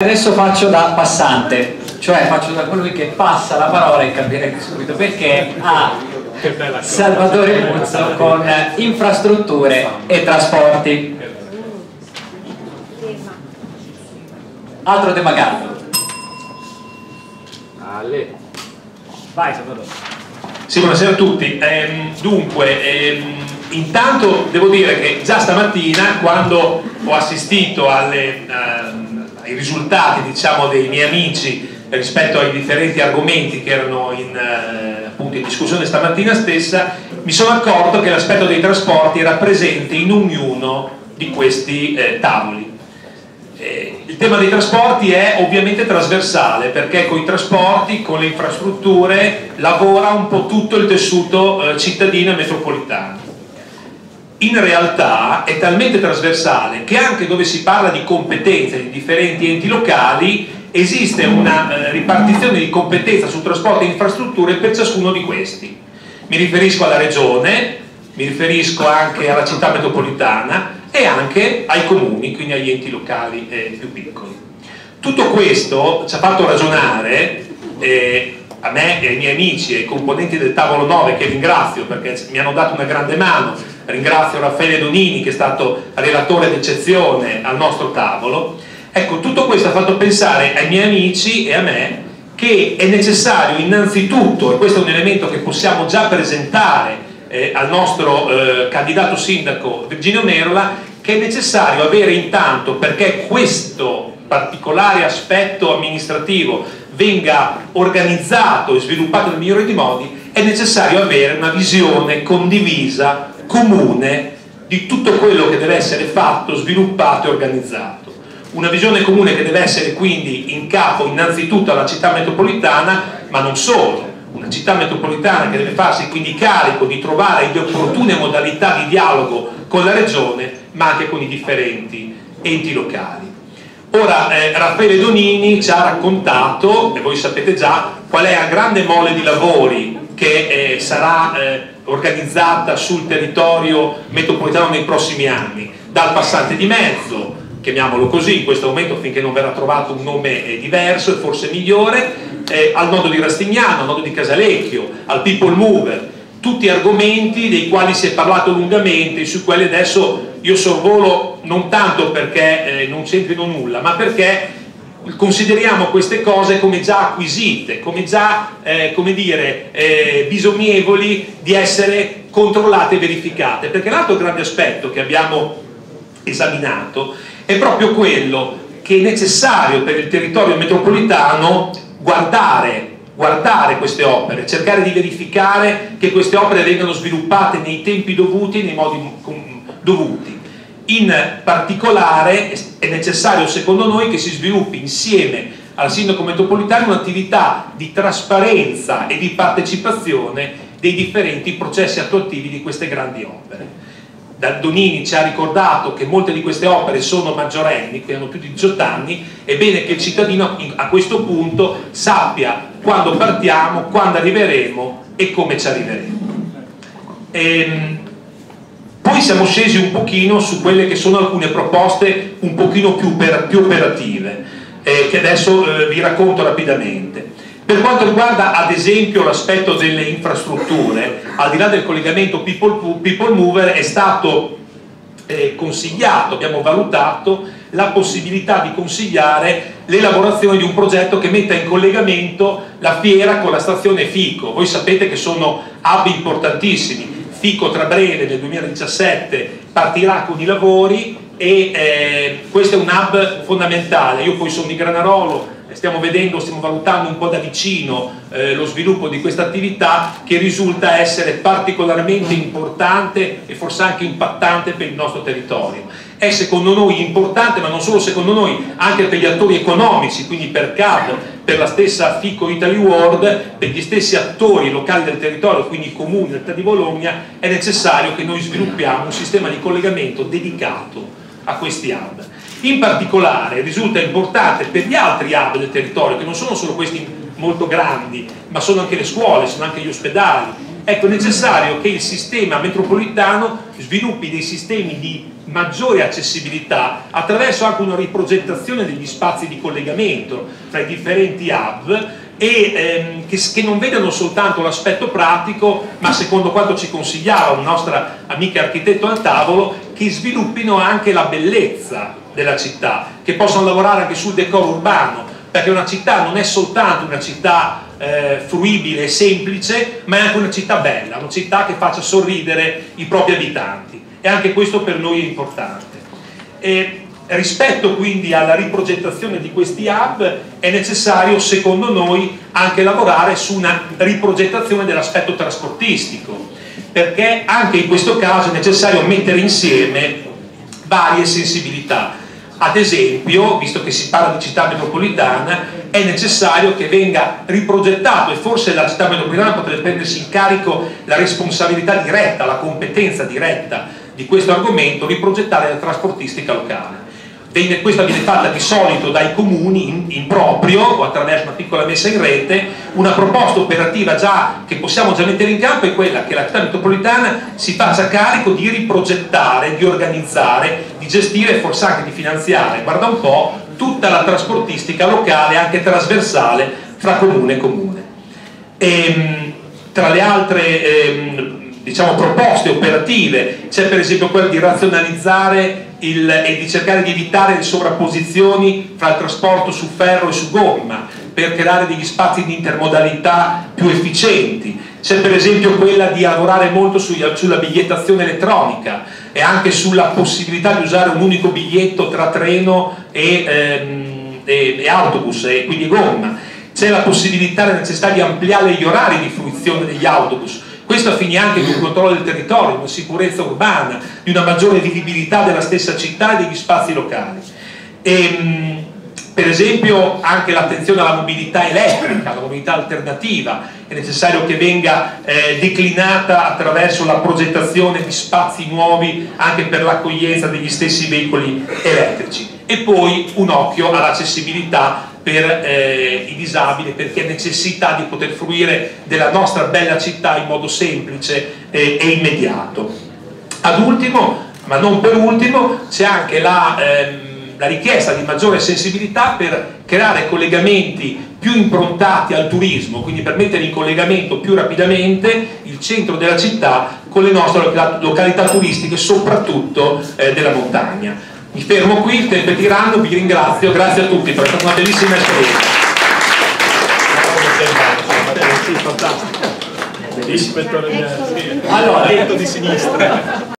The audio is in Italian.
Adesso faccio da passante, cioè faccio da colui che passa la parola e capire subito perché a Salvatore Puzzo con infrastrutture e trasporti. Altro tema caldo. Vai Salvatore. Sì, buonasera a tutti. Dunque, intanto devo dire che già stamattina quando ho assistito alle i risultati, diciamo, dei miei amici rispetto ai differenti argomenti che erano appunto in discussione stamattina stessa, mi sono accorto che l'aspetto dei trasporti era presente in ognuno di questi tavoli. Il tema dei trasporti è ovviamente trasversale, perché con i trasporti, con le infrastrutture lavora un po' tutto il tessuto cittadino e metropolitano. In realtà è talmente trasversale che anche dove si parla di competenze di differenti enti locali esiste una ripartizione di competenza su trasporto e infrastrutture per ciascuno di questi. Mi riferisco alla regione, mi riferisco anche alla città metropolitana e anche ai comuni, quindi agli enti locali più piccoli. Tutto questo ci ha fatto ragionare a me e ai miei amici e ai componenti del tavolo 9, che ringrazio perché mi hanno dato una grande mano. Ringrazio Raffaele Donini, che è stato relatore d'eccezione al nostro tavolo. Ecco, tutto questo ha fatto pensare ai miei amici e a me che è necessario innanzitutto, e questo è un elemento che possiamo già presentare al nostro candidato sindaco Virginio Merola, che è necessario avere intanto, perché questo particolare aspetto amministrativo venga organizzato e sviluppato nel migliore dei modi, è necessario avere una visione condivisa comune di tutto quello che deve essere fatto, sviluppato e organizzato. Una visione comune che deve essere quindi in capo innanzitutto alla città metropolitana, ma non solo, una città metropolitana che deve farsi quindi carico di trovare le opportune modalità di dialogo con la regione, ma anche con i differenti enti locali. Ora Raffaele Donini ci ha raccontato, e voi sapete già, qual è la grande mole di lavori che sarà organizzata sul territorio metropolitano nei prossimi anni, dal passante di mezzo, chiamiamolo così in questo momento finché non verrà trovato un nome diverso e forse migliore, al nodo di Rastignano, al nodo di Casalecchio, al People Mover, tutti argomenti dei quali si è parlato lungamente, su quali adesso io sorvolo non tanto perché non c'entrino nulla, ma perché consideriamo queste cose come già acquisite, come già come dire, bisognevoli di essere controllate e verificate, perché l'altro grande aspetto che abbiamo esaminato è proprio quello che è necessario per il territorio metropolitano guardare queste opere, cercare di verificare che queste opere vengano sviluppate nei tempi dovuti e nei modi dovuti. In particolare è necessario, secondo noi, che si sviluppi insieme al sindaco metropolitano un'attività di trasparenza e di partecipazione dei differenti processi attuativi di queste grandi opere. Donini ci ha ricordato che molte di queste opere sono maggiorenni, che hanno più di 18 anni, è bene che il cittadino a questo punto sappia quando partiamo, quando arriveremo e come ci arriveremo. Poi siamo scesi un pochino su quelle che sono alcune proposte un pochino più operative, che adesso vi racconto rapidamente. Per quanto riguarda ad esempio l'aspetto delle infrastrutture, al di là del collegamento People Mover è stato consigliato, abbiamo valutato la possibilità di consigliare l'elaborazione di un progetto che metta in collegamento la fiera con la stazione Fico. Voi sapete che sono hub importantissimi. Fico tra breve nel 2017 partirà con i lavori e questo è un hub fondamentale. Io poi sono di Granarolo, stiamo valutando un po' da vicino lo sviluppo di questa attività che risulta essere particolarmente importante e forse anche impattante per il nostro territorio. È secondo noi importante, ma non solo secondo noi, anche per gli attori economici, quindi per CAD, per la stessa FICO Italy World, per gli stessi attori locali del territorio, quindi i comuni, la città di Bologna, è necessario che noi sviluppiamo un sistema di collegamento dedicato a questi hub. In particolare risulta importante per gli altri hub del territorio, che non sono solo questi molto grandi, ma sono anche le scuole, sono anche gli ospedali, Ecco, è necessario che il sistema metropolitano sviluppi dei sistemi di maggiore accessibilità attraverso anche una riprogettazione degli spazi di collegamento tra i differenti hub e che non vedano soltanto l'aspetto pratico, ma secondo quanto ci consigliava una nostra amica architetto al tavolo, che sviluppino anche la bellezza della città, che possano lavorare anche sul decoro urbano, perché una città non è soltanto una città fruibile e semplice, ma è anche una città bella, una città che faccia sorridere i propri abitanti, e anche questo per noi è importante. E rispetto quindi alla riprogettazione di questi hub è necessario, secondo noi, anche lavorare su una riprogettazione dell'aspetto trasportistico, perché anche in questo caso è necessario mettere insieme varie sensibilità. Ad esempio, visto che si parla di città metropolitana, è necessario che venga riprogettato, e forse la città metropolitana potrebbe prendersi in carico la responsabilità diretta, la competenza diretta di questo argomento, riprogettare la trasportistica locale. Questa viene fatta di solito dai comuni in proprio o attraverso una piccola messa in rete. Una proposta operativa che possiamo già mettere in campo è quella che la città metropolitana si faccia carico di riprogettare, di organizzare, di gestire e forse anche di finanziare, guarda un po', tutta la trasportistica locale, anche trasversale, fra comune e comune. Tra le altre diciamo, proposte operative c'è per esempio quella di razionalizzare e di cercare di evitare le sovrapposizioni fra il trasporto su ferro e su gomma per creare degli spazi di intermodalità più efficienti. C'è per esempio quella di lavorare molto sulla bigliettazione elettronica e anche sulla possibilità di usare un unico biglietto tra treno e autobus, e quindi gomma. C'è la possibilità e la necessità di ampliare gli orari di fruizione degli autobus. Questo affinché anche di un controllo del territorio, di una sicurezza urbana, di una maggiore vivibilità della stessa città e degli spazi locali. E, per esempio, anche l'attenzione alla mobilità elettrica, alla mobilità alternativa, è necessario che venga declinata attraverso la progettazione di spazi nuovi anche per l'accoglienza degli stessi veicoli elettrici. E poi un occhio all'accessibilità per i disabili, perché necessità di poter fruire della nostra bella città in modo semplice e immediato. Ad ultimo, ma non per ultimo, c'è anche la richiesta di maggiore sensibilità per creare collegamenti più improntati al turismo, quindi per mettere in collegamento più rapidamente il centro della città con le nostre località turistiche, soprattutto della montagna. Mi fermo qui, il tempo è tiranno, vi ringrazio, grazie a tutti, per stata una bellissima esperienza. Bellissimo, allora, letto di sinistra.